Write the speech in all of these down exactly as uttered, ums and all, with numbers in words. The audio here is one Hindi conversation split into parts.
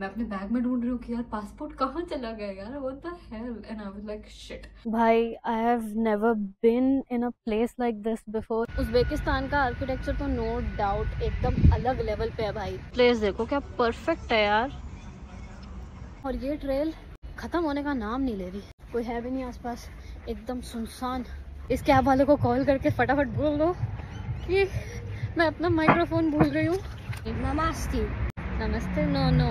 मैं अपने बैग में ढूंढ रही हूँ कि यार पासपोर्ट कहाँ चला गया यार, what the hell, and I was like shit. भाई I have never been in a place like this before. Uzbekistan का आर्किटेक्चर तो नो डाउट एकदम अलग लेवल पे है भाई। प्लेस देखो क्या परफेक्ट है यार, और ये ट्रेल खत्म होने का नाम नहीं ले रही, कोई है भी नहीं आसपास, एकदम सुनसान। इस कैब वाले को कॉल करके फटाफट बोल दो कि मैं अपना माइक्रोफोन भूल रही हूँ। नमस्ते नमस्ते no no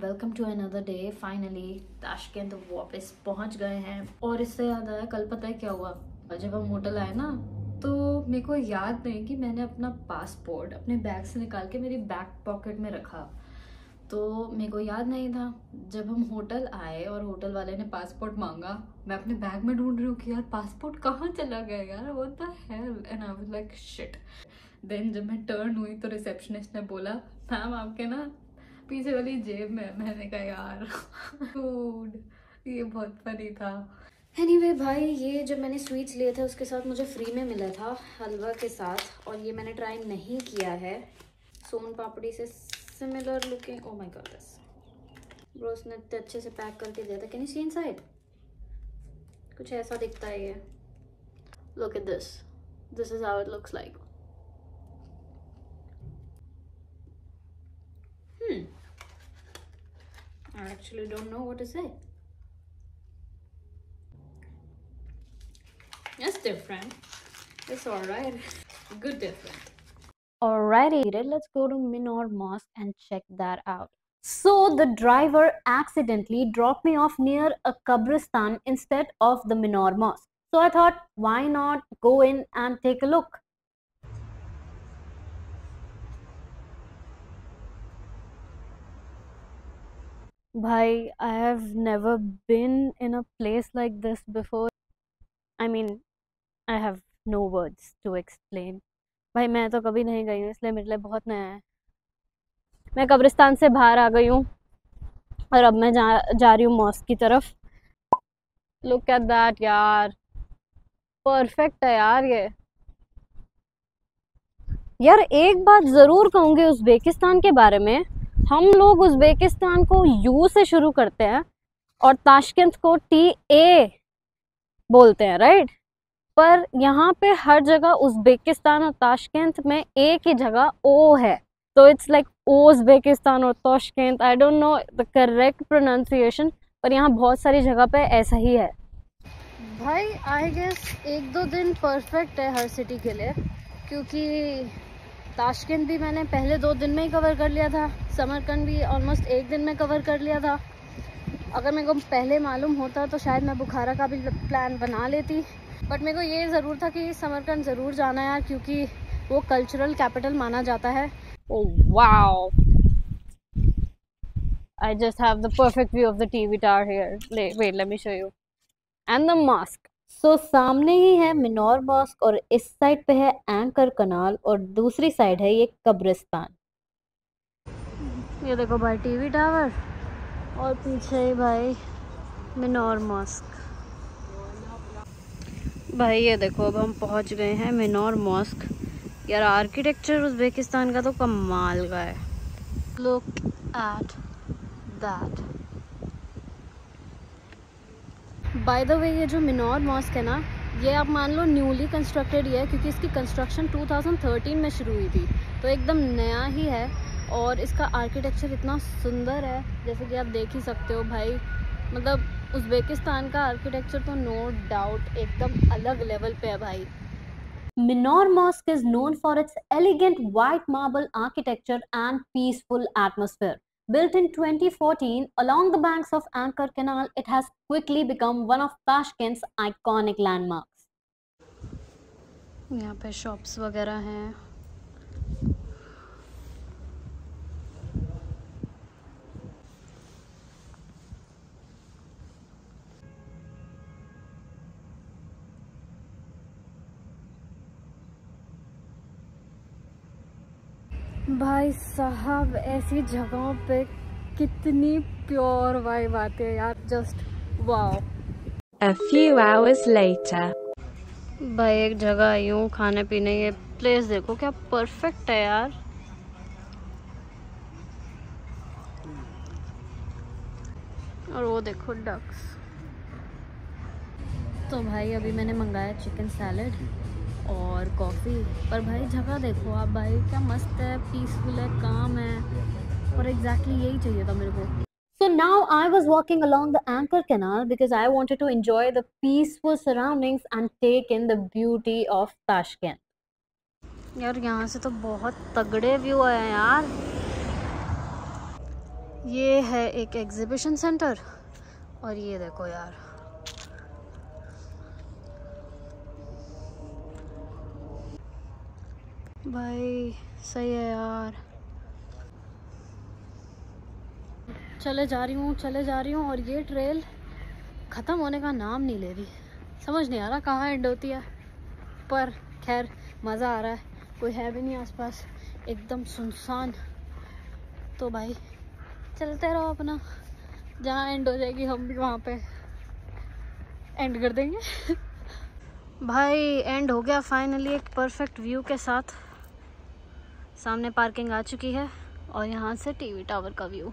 welcome to another day. Finally Tashkent वापस पहुंच गए हैं, और इससे याद आया कल पता है क्या हुआ, जब हम होटल आए ना तो मेरे को याद नहीं कि मैंने अपना पासपोर्ट अपने बैग से निकाल के मेरी बैक पॉकेट में रखा, तो मेरे को याद नहीं था। जब हम होटल आए और होटल वाले ने पासपोर्ट मांगा, मैं अपने बैग में ढूंढ रही हूँ कि यार पासपोर्ट कहाँ चला गया यार, what the hell, and I was like shit. Then जब मैं टर्न हुई तो रिसेप्शनिस्ट ने बोला मैम आपके ना पीछे वाली जेब में। मैंने कहा यार ये बहुत फनी था। एनीवे भाई, ये जो मैंने स्वीट्स लिए थे उसके साथ मुझे फ्री में मिला था हलवा के साथ, और ये मैंने ट्राई नहीं किया है। सोन पापड़ी से similar looking, oh my god bro, उसने इतने अच्छे से पैक करके दिया था। Can you see inside? कुछ ऐसा दिखता है ये, look at this, this is how it looks like. I actually don't know what to say. It's different. It's all right. Good different. Alrighty, let's go to Minor Mosque and check that out. So the driver accidentally dropped me off near a Kabristan instead of the Minor Mosque. So I thought, why not go in and take a look? Bhai, I have never been in a place like this before. I mean, I have no words to explain. भाई मैं तो कभी नहीं गई हूँ, इसलिए मेरे लिए बहुत नया है। मैं कब्रिस्तान से बाहर आ गई हूँ और अब मैं जा जा रही हूँ मॉस्क की तरफ। Look at that यार, परफेक्ट है यार ये। यार एक बात ज़रूर कहूँगी उज़्बेकिस्तान के बारे में, हम लोग उज़्बेकिस्तान को यू से शुरू करते हैं और ताशकंद को टी ए बोलते हैं, राइट? पर यहाँ पे हर जगह उज़्बेकिस्तान और ताशकंद में एक ही जगह ओ है, तो इट्स लाइक उज़्बेकिस्तान और Tashkent. I don't know the correct pronunciation, पर यहाँ बहुत सारी जगह पे ऐसा ही है। भाई आई गेस एक दो दिन परफेक्ट है हर सिटी के लिए, क्योंकि ताशकंद भी मैंने पहले दो दिन में ही कवर कर लिया था, समरकंद भी ऑलमोस्ट एक दिन में कवर कर लिया था। अगर मेरे को पहले मालूम होता तो शायद मैं बुखारा का भी प्लान बना लेती, बट मेरे को ये ज़रूर था कि समरकंद ज़रूर जाना यार, क्योंकि वो कल्चरल कैपिटल माना जाता है। Oh wow, I just have the perfect view of the TV tower here, wait let me show you, and the mosque. So so, सामने ही है मिनोर मॉस्क और इस साइड पे है एंकर कनाल और दूसरी साइड है ये कब्रिस्तान। ये देखो भाई टीवी टावर और पीछे ही भाई मिनोर मॉस्क। भाई ये देखो अब हम पहुंच गए हैं मिनोर मॉस्क। यार आर्किटेक्चर उज़्बेकिस्तान का तो कमाल का है। Look at that. By the way ये जो मिनोर मॉस्क है ना, ये आप मान लो न्यूली कंस्ट्रक्टेड ही है, क्योंकि इसकी कंस्ट्रक्शन टू थाउजेंड थर्टीन में शुरू हुई थी, तो एकदम नया ही है। और इसका आर्किटेक्चर इतना सुंदर है जैसे कि आप देख ही सकते हो भाई, मतलब उज़्बेकिस्तान का आर्किटेक्चर तो नो डाउट एकदम अलग लेवल पे है भाई। Minor mosque is known for its elegant white marble architecture and peaceful atmosphere. Built in twenty fourteen along the banks of Ankhor Canal, it has quickly become one of Tashkent's iconic landmarks. यहाँ पे shops वगैरह हैं। भाई साहब ऐसी जगहों पे कितनी प्योर वाइब आती है यार, just wow. A few hours later. भाई एक जगह आई हूँ खाने पीने, ये प्लेस देखो क्या परफेक्ट है यार। और वो देखो डक्स। तो भाई अभी मैंने मंगाया चिकन सैलेड और कॉफ़ी, पर भाई जगह देखो आप भाई, क्या मस्त है, पीसफुल है, काम है, और एग्जैक्टली यही चाहिए था मेरे को। So now I was walking along the Ankhor Canal because I wanted to enjoy the peaceful surroundings and take in the beauty of Tashkent. यार यहाँ से तो बहुत तगड़े व्यू है यार। ये है एक एग्जिबिशन सेंटर और ये देखो यार, भाई सही है यार। चले जा रही हूँ चले जा रही हूँ और ये ट्रेल ख़त्म होने का नाम नहीं ले रही, समझ नहीं आ रहा कहाँ एंड होती है, पर खैर मज़ा आ रहा है, कोई है भी नहीं आसपास, एकदम सुनसान। तो भाई चलते रहो अपना, जहाँ एंड हो जाएगी हम भी वहाँ पे एंड कर देंगे। भाई एंड हो गया फाइनली एक परफेक्ट व्यू के साथ। सामने पार्किंग आ चुकी है और यहाँ से टीवी टावर का व्यू,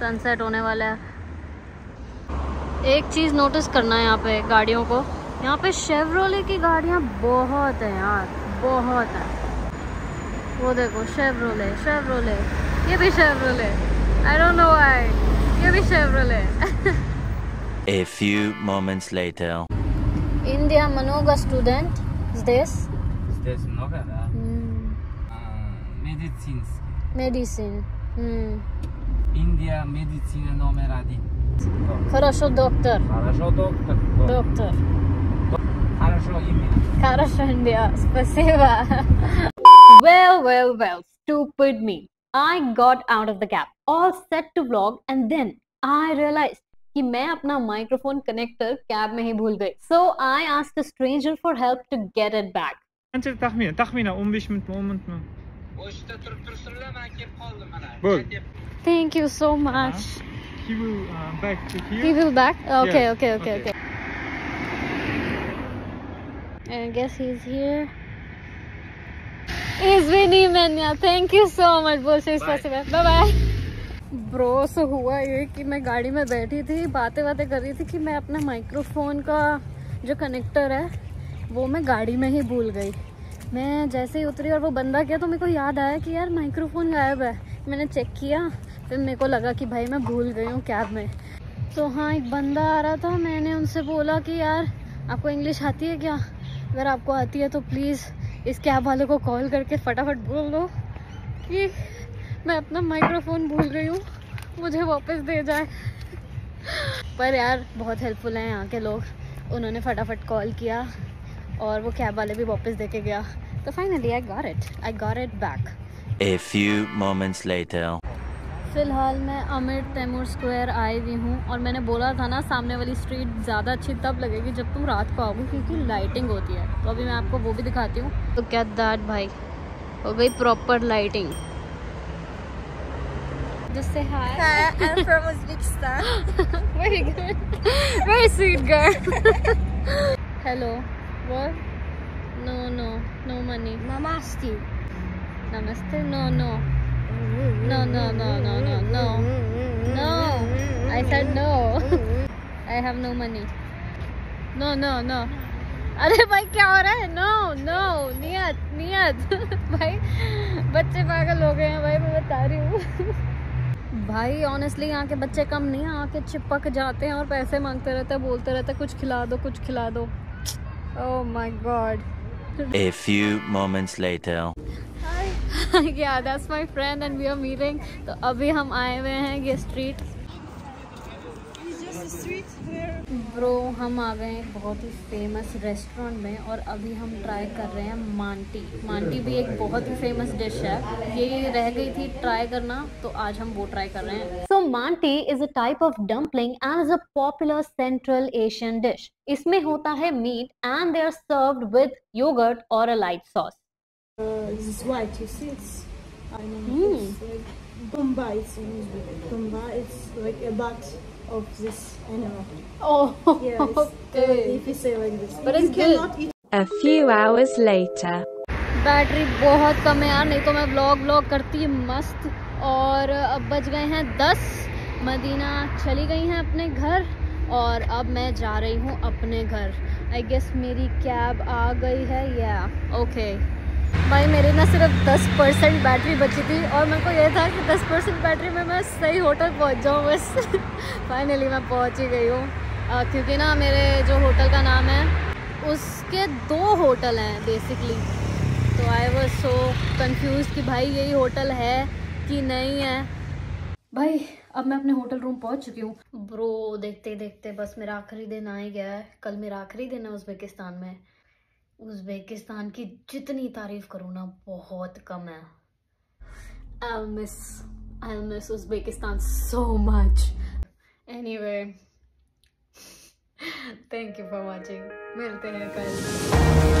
सनसेट होने वाला है। एक चीज़ नोटिस करना है यहाँ पे गाड़ियों को, यहाँ पे शेवरोले की गाड़ियाँ बहुत हैं यार, बहुत हैं। वो देखो शेवरोले, शेवरोले, ये भी Chevrolet, I don't know why, ये भी Chevrolet. A few moments later. India Manoga student is this? This Manoga. Hmm. Medicine. Medicine. Hmm. India medicina номер один. Хорошо, доктор. Хорошо, доктор. Доктор. Хорошо, India. Хорошо, India. Спасибо. Well, well, well. Stupid me. I got out of the cab, all set to vlog, and then I realized कि मैं अपना microphone connector cab में ही भूल गई. So I asked a stranger for help to get it back. أنت تخمين تخمين أم بيش من أم من. O'shda turib tursinlar, men kelib qoldim mana. Thank you so much. Uh -huh. He will uh, back to here. He will back. Okay, yes. okay, okay, okay. I guess he's here. Is Vinny Menya. Thank you so much. बहुत से specific. Bye bye. Bro, so हुआ ये कि मैं गाड़ी में बैठी थी, बातें बातें कर रही थी कि मैं अपना माइक्रोफोन का जो कनेक्टर है वो मैं गाड़ी में ही भूल गई। मैं जैसे ही उतरी और वो बंदा गया तो मेरे को याद आया कि यार माइक्रोफोन गायब है। मैंने चेक किया, फिर मेरे को लगा कि भाई मैं भूल गई हूँ कैब में। तो हाँ, एक बंदा आ रहा था, मैंने उनसे बोला कि यार आपको इंग्लिश आती है क्या? अगर आपको आती है तो प्लीज़ इस कैब वाले को कॉल करके फटाफट बोल दो कि मैं अपना माइक्रोफोन भूल गई हूँ, मुझे वापस दे जाए। पर यार बहुत हेल्पफुल हैं यहाँ के लोग, उन्होंने फटाफट कॉल किया और वो कैब वाले भी वापस देके गया। तो finally I got it, I got it back. A few moments later. फिलहाल मैं अमीर तैमूर स्क्वायर आई हुई हूँ और मैंने बोला था ना सामने वाली स्ट्रीट ज़्यादा अच्छी तब लगेगी जब तुम रात को आओगे, क्योंकि लाइटिंग होती है। तो अभी मैं आपको वो भी दिखाती हूँ। तो क्या दैट भाई, हो गई proper lighting. Just say hi. Hi, I'm from Uzbekistan. Very good. Very sweet girl. Hello. What? No, no, no money. Namaste. Namaste? No, no. No, no, no, no, no, no. No. I said no. I have no money. No, no, no. अरे भाई क्या हो रहा है? No, no. नियत, नियत. भाई बच्चे पागल हो गए हैं भाई, मैं बता रही हूँ। भाई ऑनेस्टली यहाँ के बच्चे कम नहीं हैं, आके चिपक जाते हैं और पैसे मांगते रहते हैं, बोलते रहते हैं कुछ खिला दो कुछ खिला दो। Oh my God. A few moments later. Hi. Yeah, that's my friend and we are meeting. तो अभी हम आए हुए हैं ये street. It's just a street where. Bro, हम आ गए हैं बहुत ही फेमस रेस्टोरेंट में और अभी हम ट्राई कर रहे हैं मांटी। मांटी भी एक बहुत ही फेमस डिश है, ये रह गई थी ट्राई करना, तो आज हम वो ट्राई कर रहे हैं। So मांटी is a type of dumpling and is a popular Central Asian dish. इसमें होता है meat and they are served with yogurt और a light sauce. Uh, this is white, you see, it's, I know, mm. it's like Bomba, it's in Uzbek. Bomba, it's like a butt of this animal. Oh, yeah, it's, okay. If you say like this. But it's good. A few hours later. Battery बहुत कम है यार, नहीं तो मैं व्लॉग व्लॉग करती मस्त। और अब बज गए हैं दस, मदीना चली गई हैं अपने घर और अब मैं जा रही हूँ अपने घर। आई गेस मेरी कैब आ गई है, या ओके। भाई मेरी ना सिर्फ दस परसेंट बैटरी बची थी और मेरे को यह था कि दस परसेंट बैटरी में मैं सही होटल पहुँच जाऊँ बस। फाइनली मैं पहुँच ही गई हूँ, क्योंकि ना मेरे जो होटल का नाम है उसके दो होटल हैं बेसिकली, तो आई वाज सो कंफ्यूज कि भाई यही होटल है कि नहीं है। भाई अब मैं अपने होटल रूम पहुंच चुकी हूँ। ब्रो देखते देखते बस मेरा आखिरी दिन आ ही गया है, कल मेरा आखिरी दिन है उज़्बेकिस्तान में। उज़्बेकिस्तान की जितनी तारीफ करूँ ना बहुत कम है। I miss I miss Uzbekistan so much. Anyway thank you for watching, मिलते हैं कल।